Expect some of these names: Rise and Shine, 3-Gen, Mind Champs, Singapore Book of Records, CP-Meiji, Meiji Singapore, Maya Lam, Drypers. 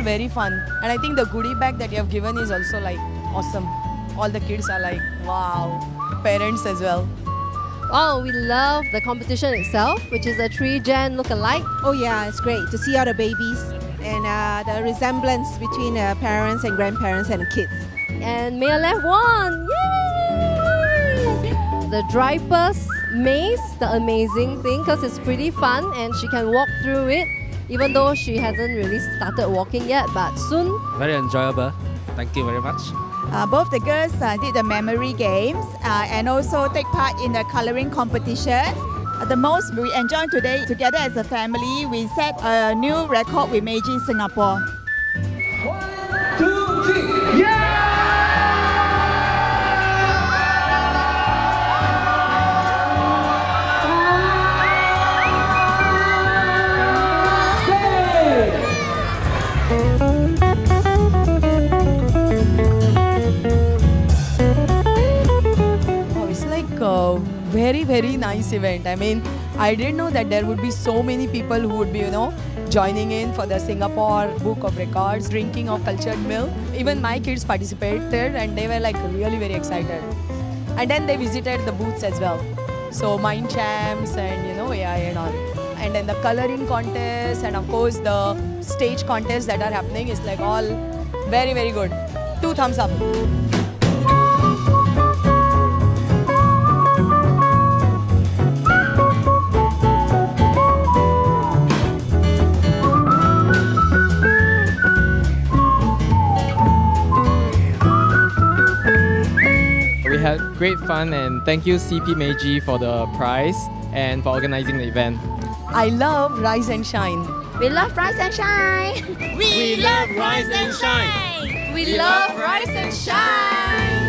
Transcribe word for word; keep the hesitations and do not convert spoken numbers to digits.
all very fun. And I think the goodie bag that you have given is also like awesome. All the kids are like, wow. Parents as well. Oh, we love the competition itself, which is a three gen look-alike. Oh yeah, it's great to see all the babies and uh, the resemblance between uh, parents and grandparents and kids. And Maya Lam won! Yay! The Drypers maze, the amazing thing, because it's pretty fun and she can walk through it, even though she hasn't really started walking yet, but soon. Very enjoyable. Thank you very much. Uh, both the girls uh, did the memory games uh, and also take part in the colouring competition. Uh, the most we enjoyed today, together as a family, we set a new record with Meiji Singapore. One, two, three, yeah! Hey! Uh, very very nice event. I mean, I didn't know that there would be so many people who would be, you know, joining in for the Singapore Book of Records, drinking of cultured milk. Even my kids participated and they were like really very excited. And then they visited the booths as well. So Mind Champs and, you know, yeah, and all. And then the colouring contest and of course the stage contests that are happening is like all very very good. Two thumbs up. Great fun, and thank you C P Meiji for the prize and for organising the event. I love Rise and Shine. We love Rise and Shine. We, we love Rise and Shine. We love Rise and Shine.